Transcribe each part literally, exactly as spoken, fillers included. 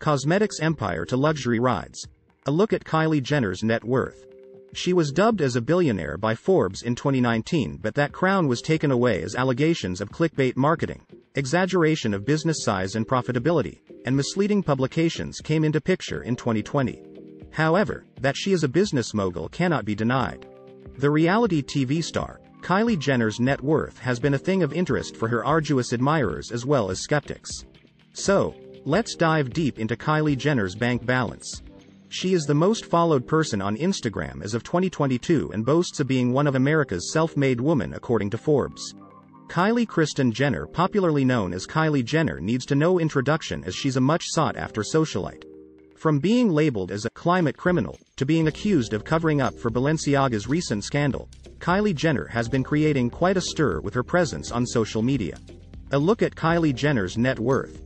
Cosmetics empire to luxury rides. A look at Kylie Jenner's net worth. She was dubbed as a billionaire by Forbes in twenty nineteen, but that crown was taken away as allegations of clickbait marketing, exaggeration of business size and profitability, and misleading publications came into picture in twenty twenty. However, that she is a business mogul cannot be denied. The reality T V star, Kylie Jenner's net worth has been a thing of interest for her arduous admirers as well as skeptics. So, let's dive deep into Kylie Jenner's bank balance. She is the most followed person on Instagram as of twenty twenty-two and boasts of being one of America's self-made women according to Forbes. Kylie Kristen Jenner, popularly known as Kylie Jenner, needs to no introduction as she's a much sought-after socialite. From being labeled as a climate criminal, to being accused of covering up for Balenciaga's recent scandal, Kylie Jenner has been creating quite a stir with her presence on social media. A look at Kylie Jenner's net worth.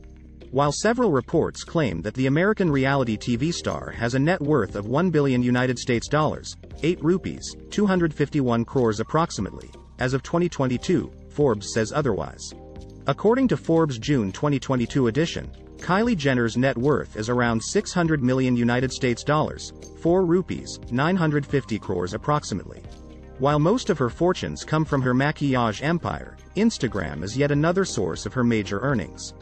While several reports claim that the American reality T V star has a net worth of one billion United States dollars, eight rupees, two hundred fifty-one crores approximately, as of twenty twenty-two, Forbes says otherwise. According to Forbes' June twenty twenty-two edition, Kylie Jenner's net worth is around six hundred million United States dollars, four rupees, nine hundred fifty crores approximately. While most of her fortunes come from her maquillage empire, Instagram is yet another source of her major earnings.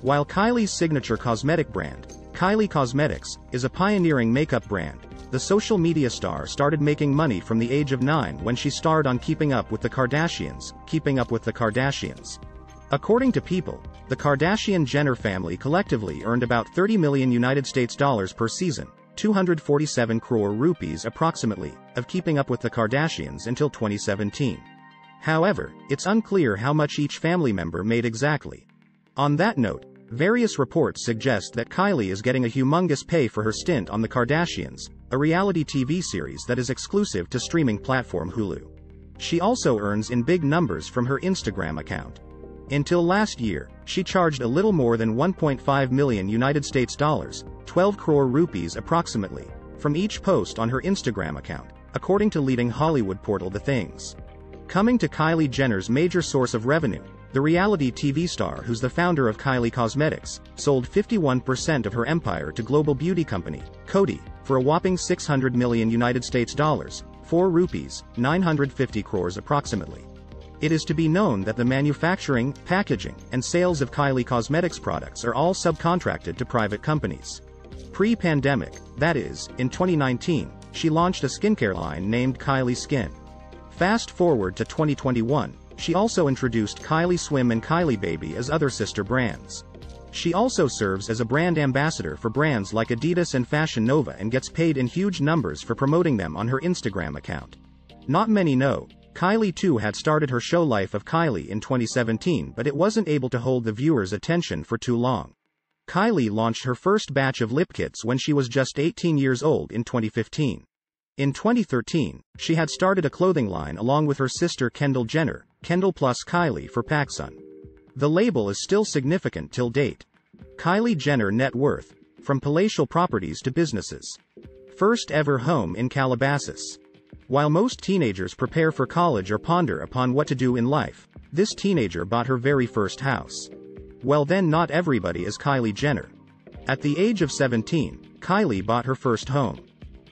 While Kylie's signature cosmetic brand, Kylie Cosmetics, is a pioneering makeup brand, the social media star started making money from the age of nine when she starred on Keeping Up with the Kardashians, Keeping Up with the Kardashians. According to People, the Kardashian-Jenner family collectively earned about thirty million United States dollars per season, two hundred forty-seven crore rupees approximately, of Keeping Up with the Kardashians until twenty seventeen. However, it's unclear how much each family member made exactly. On that note, various reports suggest that Kylie is getting a humongous pay for her stint on The Kardashians, a reality T V series that is exclusive to streaming platform Hulu. She also earns in big numbers from her Instagram account. Until last year, she charged a little more than one point five million United States dollars, twelve crore rupees approximately, from each post on her Instagram account, according to leading Hollywood portal The Things. Coming to Kylie Jenner's major source of revenue, the reality T V star, who's the founder of Kylie Cosmetics, sold fifty-one percent of her empire to global beauty company, Coty, for a whopping six hundred million United States dollars, four rupees, nine hundred fifty crores approximately. It is to be known that the manufacturing, packaging, and sales of Kylie Cosmetics products are all subcontracted to private companies. Pre-pandemic, that is, in twenty nineteen, she launched a skincare line named Kylie Skin. Fast forward to twenty twenty-one, she also introduced Kylie Swim and Kylie Baby as other sister brands. She also serves as a brand ambassador for brands like Adidas and Fashion Nova and gets paid in huge numbers for promoting them on her Instagram account. Not many know, Kylie too had started her show Life of Kylie in twenty seventeen, but it wasn't able to hold the viewers' attention for too long. Kylie launched her first batch of lip kits when she was just eighteen years old in twenty fifteen. In twenty thirteen, she had started a clothing line along with her sister Kendall Jenner, Kendall plus Kylie, for PacSun. The label is still significant till date. Kylie Jenner net worth, from palatial properties to businesses. First ever home in Calabasas. While most teenagers prepare for college or ponder upon what to do in life, this teenager bought her very first house. Well then, not everybody is Kylie Jenner. At the age of seventeen, Kylie bought her first home.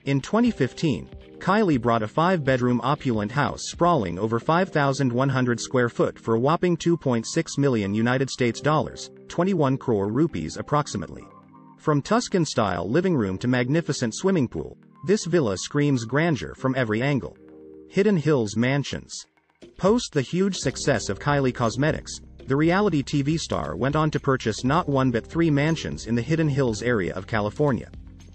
In twenty fifteen, Kylie bought a five-bedroom opulent house sprawling over five thousand one hundred square foot for a whopping two point six million United States dollars, twenty-one crore rupees approximately. From Tuscan-style living room to magnificent swimming pool, this villa screams grandeur from every angle. Hidden Hills mansions. Post the huge success of Kylie Cosmetics, the reality T V star went on to purchase not one but three mansions in the Hidden Hills area of California.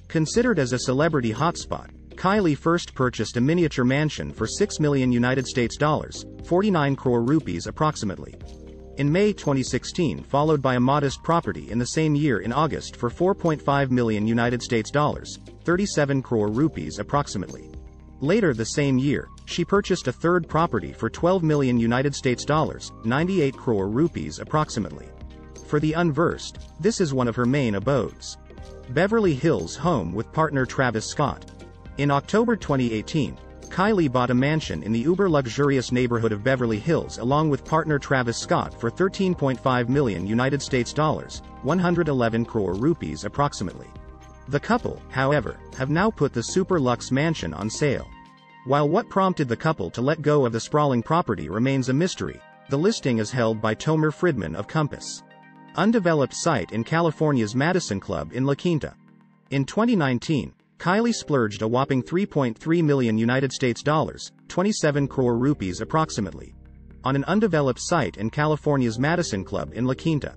Considered as a celebrity hotspot, Kylie first purchased a miniature mansion for six million United States dollars, forty-nine crore rupees approximately, in May twenty sixteen, followed by a modest property in the same year in August for four point five million United States dollars, thirty-seven crore rupees approximately. Later the same year, she purchased a third property for twelve million United States dollars, ninety-eight crore rupees approximately. For the unversed, this is one of her main abodes. Beverly Hills home with partner Travis Scott. In October twenty eighteen, Kylie bought a mansion in the uber-luxurious neighborhood of Beverly Hills along with partner Travis Scott for thirteen point five million United States dollars, one hundred eleven crore rupees approximately. The couple, however, have now put the super luxe mansion on sale. While what prompted the couple to let go of the sprawling property remains a mystery, the listing is held by Tomer Fridman of Compass. Undeveloped site in California's Madison Club in La Quinta. In twenty nineteen, Kylie splurged a whopping three point three million United States dollars, twenty-seven crore rupees approximately, on an undeveloped site in California's Madison Club in La Quinta.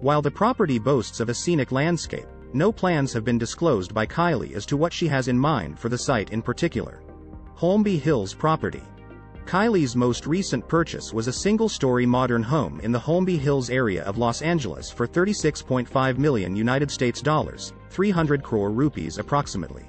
While the property boasts of a scenic landscape, no plans have been disclosed by Kylie as to what she has in mind for the site in particular. Holmby Hills property. Kylie's most recent purchase was a single-story modern home in the Holmby Hills area of Los Angeles for thirty-six point five million United States dollars, three hundred crore rupees approximately.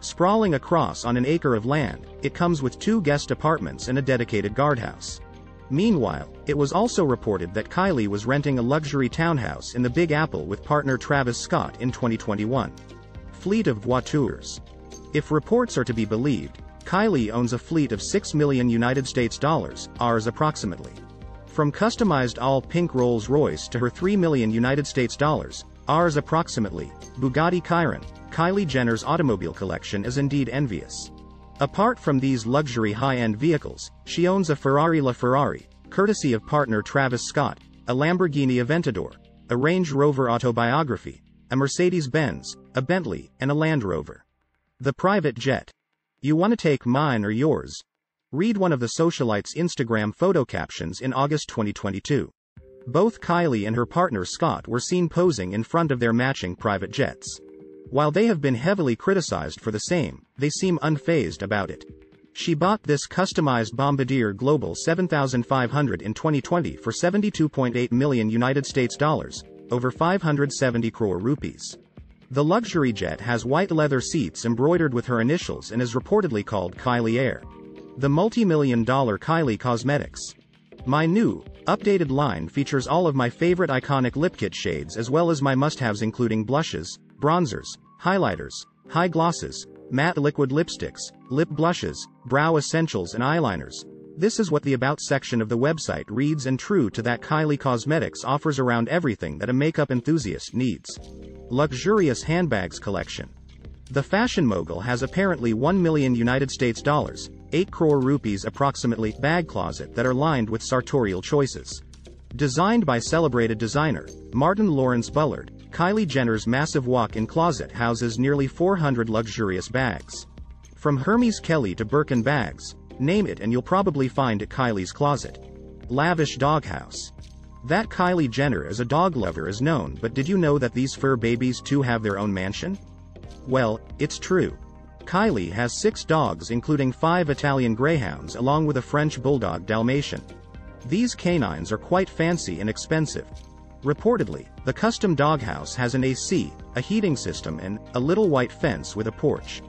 Sprawling across on an acre of land, it comes with two guest apartments and a dedicated guardhouse. Meanwhile, it was also reported that Kylie was renting a luxury townhouse in the Big Apple with partner Travis Scott in twenty twenty-one. Fleet of voitures. If reports are to be believed, Kylie owns a fleet of six million United States dollars, Rs approximately. From customized all-pink Rolls Royce to her three million United States dollars, Rs approximately, Bugatti Chiron, Kylie Jenner's automobile collection is indeed envious. Apart from these luxury high-end vehicles, she owns a Ferrari LaFerrari, courtesy of partner Travis Scott, a Lamborghini Aventador, a Range Rover autobiography, a Mercedes-Benz, a Bentley, and a Land Rover. The private jet. You wanna take mine or yours? Read one of the socialite's Instagram photo captions in August twenty twenty-two. Both Kylie and her partner Scott were seen posing in front of their matching private jets. While they have been heavily criticized for the same, they seem unfazed about it. She bought this customized Bombardier Global seventy-five hundred in twenty twenty for seventy-two point eight million United States dollars, over five hundred seventy crore rupees. The luxury jet has white leather seats embroidered with her initials and is reportedly called Kylie Air. The multi-million dollar Kylie Cosmetics. My new, updated line features all of my favorite iconic lip kit shades as well as my must-haves including blushes, bronzers, highlighters, high glosses, matte liquid lipsticks, lip blushes, brow essentials and eyeliners. This is what the About section of the website reads, and true to that, Kylie Cosmetics offers around everything that a makeup enthusiast needs. Luxurious handbags collection. The fashion mogul has apparently one million United States dollars, eight crore rupees approximately, bag closet that are lined with sartorial choices. Designed by celebrated designer Martin Lawrence Bullard, Kylie Jenner's massive walk-in closet houses nearly four hundred luxurious bags. From Hermes Kelly to Birkin bags, name it and you'll probably find it Kylie's closet. Lavish doghouse. That Kylie Jenner is a dog lover is known, but did you know that these fur babies too have their own mansion? Well, it's true. Kylie has six dogs including five Italian greyhounds along with a French bulldog Dalmatian. These canines are quite fancy and expensive. Reportedly, the custom doghouse has an A C, a heating system and a little white fence with a porch.